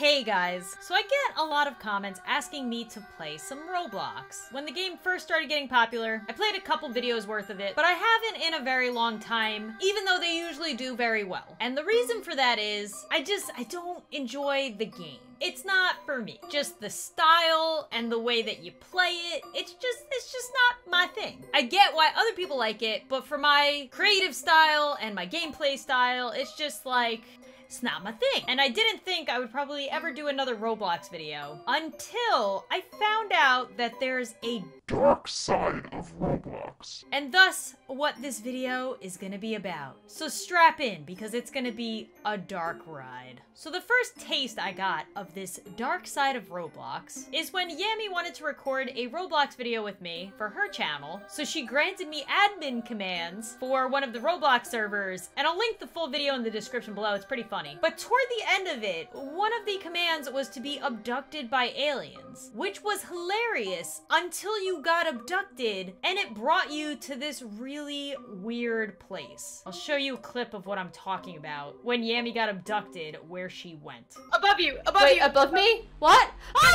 Hey guys, so I get a lot of comments asking me to play some Roblox. When the game first started getting popular, I played a couple videos worth of it, but I haven't in a very long time, even though they usually do very well. And the reason for that is, I don't enjoy the game. It's not for me. Just the style and the way that you play it, it's just not my thing. I get why other people like it, but for my creative style and my gameplay style, it's just like, it's not my thing. And I didn't think I would probably ever do another Roblox video until I found out that there's a dark side of Roblox. And thus, what this video is gonna be about. So strap in, because it's gonna be a dark ride. So the first taste I got of this dark side of Roblox is when Yammy wanted to record a Roblox video with me for her channel. So she granted me admin commands for one of the Roblox servers, and I'll link the full video in the description below, it's pretty funny. But toward the end of it, one of the commands was to be abducted by aliens, which was hilarious until you got abducted and it brought you to this really weird place. I'll show you a clip of what I'm talking about when Yammy got abducted, where she went. Above you! Above Wait, you! Above me? What? Oh my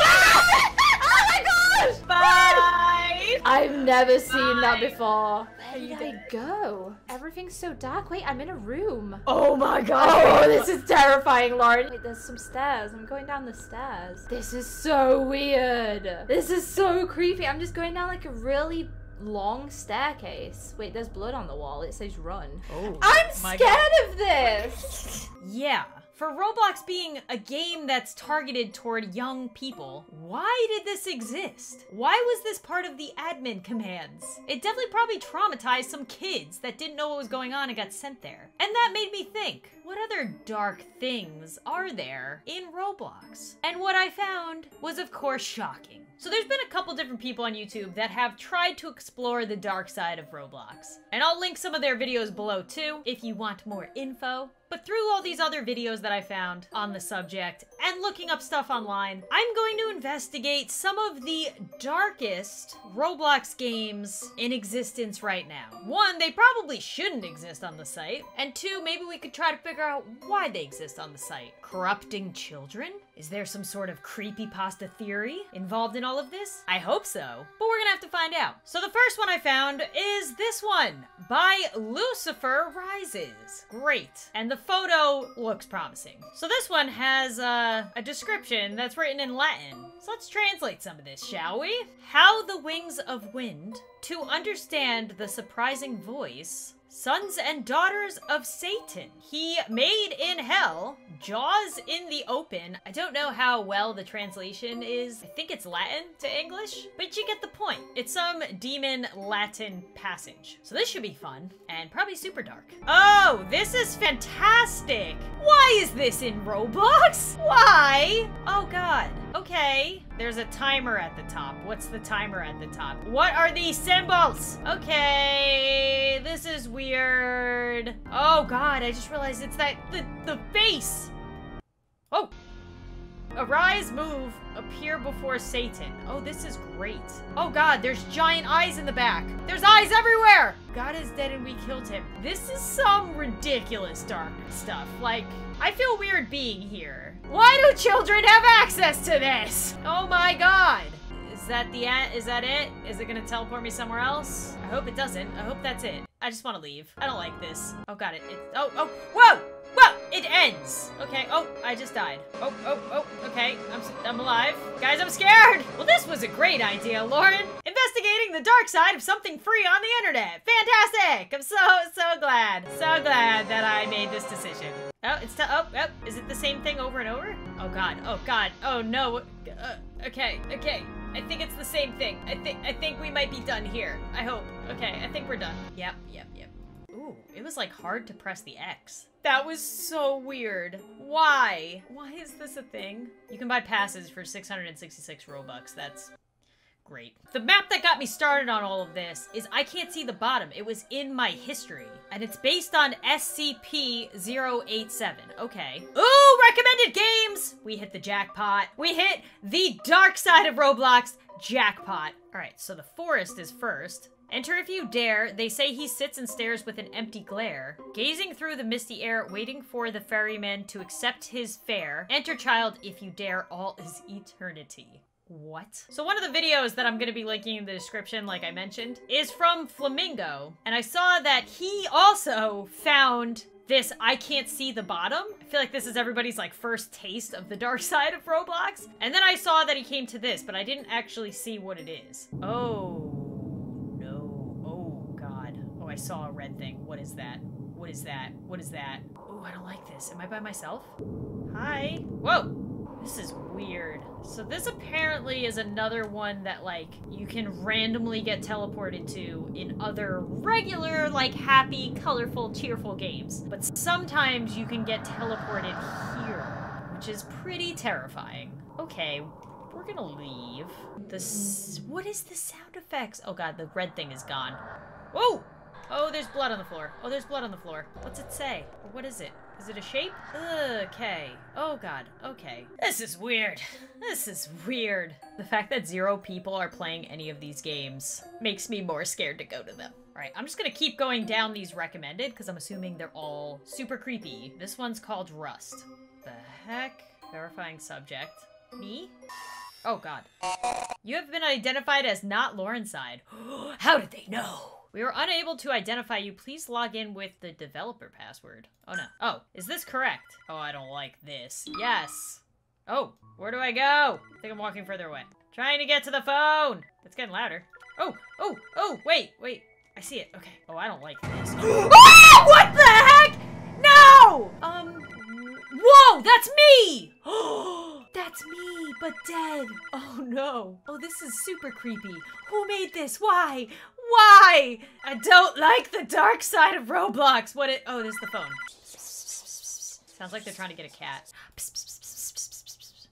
gosh! Bye! I've never seen that before. Where did I go? Everything's so dark. Wait, I'm in a room. Oh my god! Oh, this is terrifying, Lauren. Wait, there's some stairs. I'm going down the stairs. This is so weird. This is so creepy. I'm just going down like a really long staircase. Wait, there's blood on the wall. It says run. Oh, I'm scared of this! Yeah. For Roblox being a game that's targeted toward young people, why did this exist? Why was this part of the admin commands? It definitely probably traumatized some kids that didn't know what was going on and got sent there. And that made me think, what other dark things are there in Roblox? And what I found was, of course, shocking. So there's been a couple different people on YouTube that have tried to explore the dark side of Roblox. And I'll link some of their videos below too, if you want more info. But through all these other videos that I found on the subject and looking up stuff online, I'm going to investigate some of the darkest Roblox games in existence right now. One, they probably shouldn't exist on the site. And two, maybe we could try to figure out why they exist on the site. Corrupting children? Is there some sort of creepypasta theory involved in all of this? I hope so, but we're gonna have to find out. So the first one I found is this one by Lucifer Rises. Great. And the photo looks promising. So this one has a description that's written in Latin. So let's translate some of this, shall we? How the wings of wind to understand the surprising voice, sons and daughters of Satan. He made in hell, jaws in the open. I don't know how well the translation is. I think it's Latin to English, but you get the point. It's some demon Latin passage. So this should be fun and probably super dark. Oh, this is fantastic. Why is this in Roblox? Why? Oh God. Okay. There's a timer at the top. What's the timer at the top? What are these symbols? Okay, this is weird. Oh God, I just realized it's that, the face. Oh. Arise, move, appear before Satan. Oh, this is great. Oh God, there's giant eyes in the back. There's eyes everywhere. God is dead and we killed him. This is some ridiculous dark stuff. Like, I feel weird being here. Why do children have access to this? Oh my God. Is that it? Is it gonna teleport me somewhere else? I hope it doesn't. I hope that's it. I just wanna leave. I don't like this. Oh God, oh, whoa! Whoa! It ends! Okay, oh, I just died. Oh, okay. I'm alive. Guys, I'm scared! Well, this was a great idea, Lauren. Investigating the dark side of something free on the internet. Fantastic! I'm so glad. So glad that I made this decision. Oh, is it the same thing over and over? Oh God, oh no, okay. I think it's the same thing. I think we might be done here. I hope. Okay, I think we're done. Yep. Ooh, it was like hard to press the X. That was so weird. Why? Why is this a thing? You can buy passes for 666 Robux, that's great. The map that got me started on all of this is I can't see the bottom. It was in my history. And it's based on SCP-087. Okay. Ooh, recommended games! We hit the jackpot. We hit the dark side of Roblox jackpot. All right, so the forest is first. Enter if you dare. They say he sits and stares with an empty glare, gazing through the misty air, waiting for the ferryman to accept his fare. Enter, child, if you dare. All is eternity. What? So one of the videos that I'm gonna be linking in the description, like I mentioned, is from Flamingo. And I saw that he also found this I can't see the bottom. I feel like this is everybody's like first taste of the dark side of Roblox. And then I saw that he came to this, but I didn't actually see what it is. Oh no. Oh God. Oh, I saw a red thing. What is that? What is that? What is that? Oh, I don't like this. Am I by myself? Hi. Whoa. This is weird. So this apparently is another one that like you can randomly get teleported to in other regular like happy, colorful, cheerful games. But sometimes you can get teleported here, which is pretty terrifying. Okay, we're gonna leave. What is the sound effects? Oh God, the red thing is gone. Whoa! Oh, there's blood on the floor. Oh, there's blood on the floor. What's it say? Or what is it? Is it a shape? Okay. Oh God, okay. This is weird. This is weird. The fact that zero people are playing any of these games makes me more scared to go to them. All right, I'm just gonna keep going down these recommended because I'm assuming they're all super creepy. This one's called Rust. The heck? Verifying subject. Me? Oh God. You have been identified as not LaurenzSide. How did they know? We were unable to identify you. Please log in with the developer password. Oh no. Oh, is this correct? Oh, I don't like this. Yes. Oh, where do I go? I think I'm walking further away. Trying to get to the phone. It's getting louder. Oh, wait, wait. I see it. Okay. Oh, I don't like this. Oh, what the heck? No! Whoa, that's me! That's me, but dead. Oh no. Oh, this is super creepy. Who made this? Why? Why? I don't like the dark side of Roblox. What it- oh, there's the phone. Sounds like they're trying to get a cat.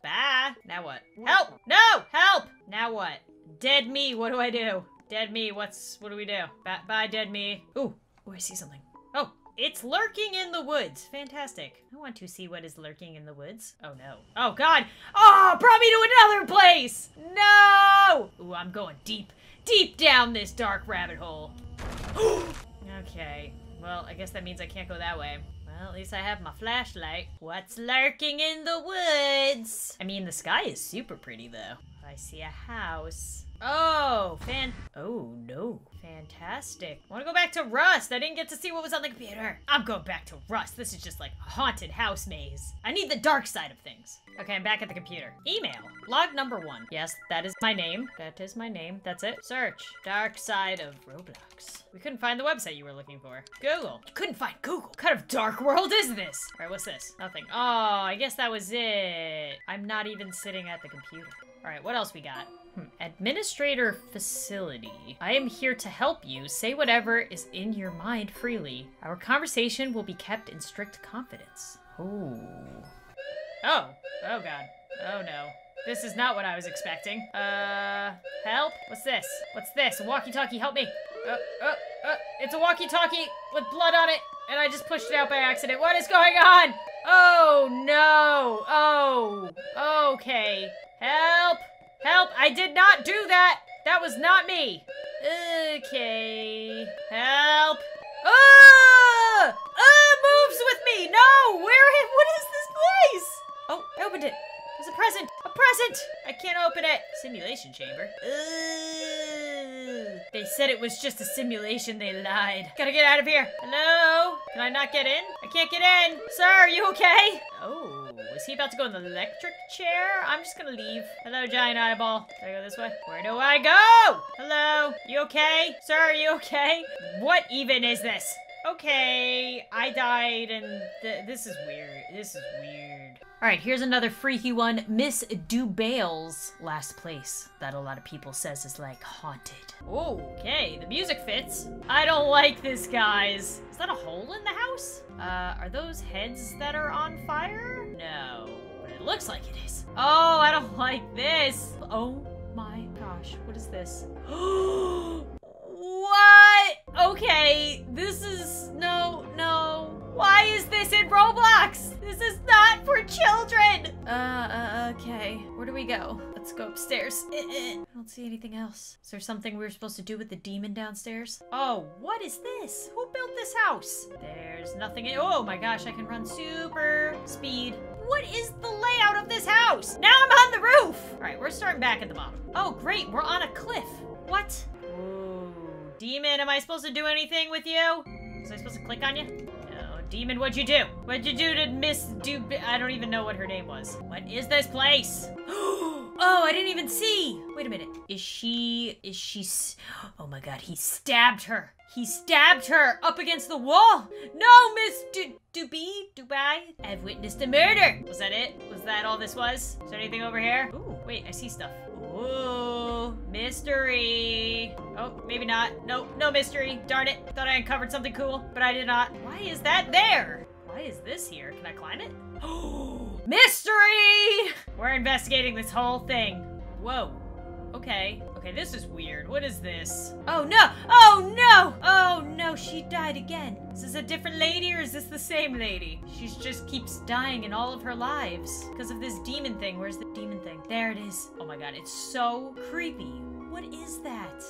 Bah. Now what? Help! No! Help! Now what? Dead me, what do I do? Dead me, what do we do? Bye, dead me. Ooh. Ooh, I see something. Oh, it's lurking in the woods. Fantastic. I want to see what is lurking in the woods. Oh no. Oh God! Oh, brought me to another place! No! Ooh, I'm going deep. Deep down this dark rabbit hole. Okay, well, I guess that means I can't go that way. Well, at least I have my flashlight. What's lurking in the woods? I mean, the sky is super pretty though. I see a house. Oh no. Fantastic. I wanna go back to Rust. I didn't get to see what was on the computer. I'm going back to Rust. This is just like a haunted house maze. I need the dark side of things. Okay, I'm back at the computer. Email. Log number 1. Yes, that is my name. That is my name. That's it. Search. Dark side of Roblox. We couldn't find the website you were looking for. Google. You couldn't find Google. What kind of dark world is this? All right, what's this? Nothing. Oh, I guess that was it. I'm not even sitting at the computer. All right, what else we got? Administrator facility. I am here to help you. Say whatever is in your mind freely. Our conversation will be kept in strict confidence. Oh. Oh. Oh God. Oh no. This is not what I was expecting. Help? What's this? What's this? A walkie-talkie, help me. It's a walkie-talkie with blood on it, and I just pushed it out by accident. What is going on? Oh no. Oh. Okay. Help! Help! I did not do that! That was not me! Okay... Help! Moves with me! No! What is this place? Oh, I opened it! There's a present! A present! I can't open it! Simulation chamber. They said it was just a simulation, they lied. Gotta get out of here! Hello? Can I not get in? I can't get in! Sir, are you okay? Oh... Is he about to go in the electric chair? I'm just gonna leave. Hello, giant eyeball. Do I go this way? Where do I go? Hello? You okay? Sir, are you okay? What even is this? Okay, I died and this is weird. This is weird. All right, here's another freaky one. Miss Dubail's last place that a lot of people says is like haunted. Okay, the music fits. I don't like this, guys. Is that a hole in the house? Are those heads that are on fire? No, but it looks like it is. Oh, I don't like this. Oh my gosh, what is this? What? Okay, this is, no, no. Why is this in Roblox? This is not for children! Okay. Where do we go? Let's go upstairs. I don't see anything else. Is there something we were supposed to do with the demon downstairs? Oh, what is this? Who built this house? There's nothing in- oh my gosh, I can run super speed. What is the layout of this house? Now I'm on the roof! Alright, we're starting back at the bottom. Oh, great, we're on a cliff. What? Ooh. Demon, am I supposed to do anything with you? Was I supposed to click on you? Demon, what'd you do? What'd you do to Miss Dubail? I don't even know what her name was. What is this place? Oh, I didn't even see. Wait a minute. Oh my God, he stabbed her. He stabbed her up against the wall. No, Miss Dubai. I've witnessed a murder. Was that it? Was that all this was? Is there anything over here? Ooh, wait, I see stuff. Ooh, mystery. Oh, maybe not. Nope, no mystery. Darn it. Thought I uncovered something cool, but I did not. Why is that there? Why is this here? Can I climb it? Oh, mystery! We're investigating this whole thing. Whoa. Okay. Okay, this is weird. What is this? Oh no! Oh no! Oh no, she died again. Is this a different lady or is this the same lady? She just keeps dying in all of her lives because of this demon thing. Where's the demon thing? There it is. Oh my God, it's so creepy. What is that?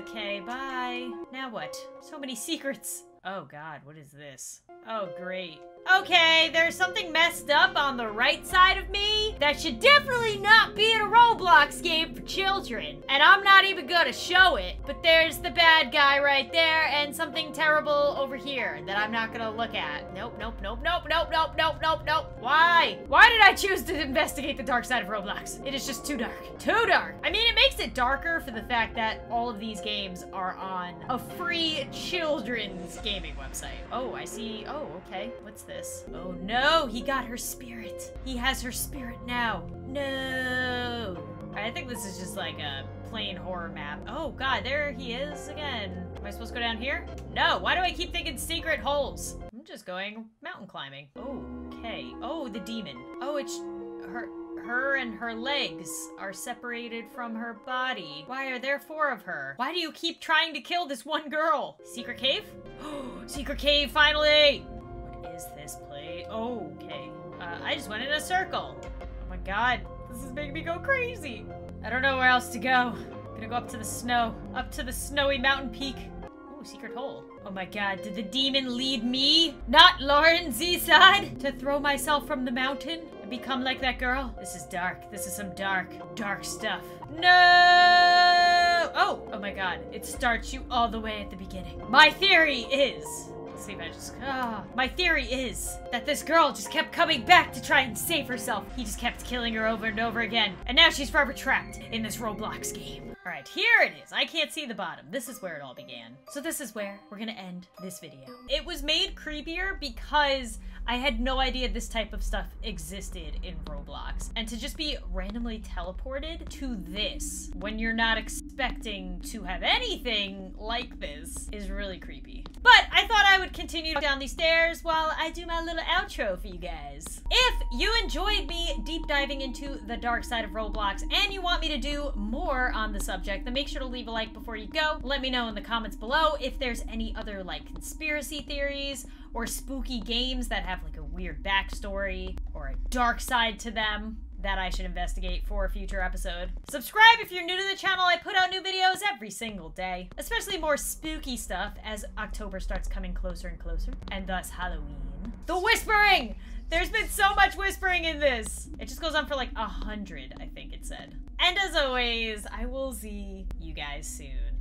Okay, bye. Now what? So many secrets. Oh God, what is this? Oh great. Okay, there's something messed up on the right side of me that should definitely not be in a Roblox game for children. And I'm not even gonna show it, but there's the bad guy right there and something terrible over here that I'm not gonna look at. Nope, nope, nope, nope, nope, nope, nope, nope, nope. Why? Why did I choose to investigate the dark side of Roblox? It is just too dark. Too dark. I mean, it makes it darker for the fact that all of these games are on a free children's gaming website. Oh, I see. Oh, okay. What's this? Oh no, he got her spirit. He has her spirit now. No. I think this is just like a plain horror map. Oh God, there he is again. Am I supposed to go down here? No, why do I keep thinking secret holes? I'm just going mountain climbing. Okay. Oh, the demon. Oh, it's her. Her and her legs are separated from her body. Why are there four of her? Why do you keep trying to kill this one girl? Secret cave? Oh, secret cave, finally! What is this place? Oh, okay. I just went in a circle. Oh my God, this is making me go crazy. I don't know where else to go. I'm gonna go up to the snow. Up to the snowy mountain peak. Ooh, secret hole. Oh my God, did the demon lead me? Not LaurenzSide? To throw myself from the mountain? Become like that girl? This is dark. This is some dark, dark stuff. No! Oh! Oh my God. It starts you all the way at the beginning. My theory is... Let's see if I just... Oh. My theory is that this girl just kept coming back to try and save herself. He just kept killing her over and over again. And now she's forever trapped in this Roblox game. All right, here it is. I can't see the bottom. This is where it all began. So this is where we're gonna end this video. It was made creepier because... I had no idea this type of stuff existed in Roblox. And to just be randomly teleported to this when you're not expecting to have anything like this is really creepy. But I thought I would continue down these stairs while I do my little outro for you guys. If you enjoyed me deep diving into the dark side of Roblox and you want me to do more on the subject, then make sure to leave a like before you go. Let me know in the comments below if there's any other like conspiracy theories or spooky games that have like a weird backstory or a dark side to them that I should investigate for a future episode. Subscribe if you're new to the channel. I put out new videos every single day, especially more spooky stuff as October starts coming closer and closer, and thus Halloween. The whispering! There's been so much whispering in this. It just goes on for like 100, I think it said. And as always, I will see you guys soon.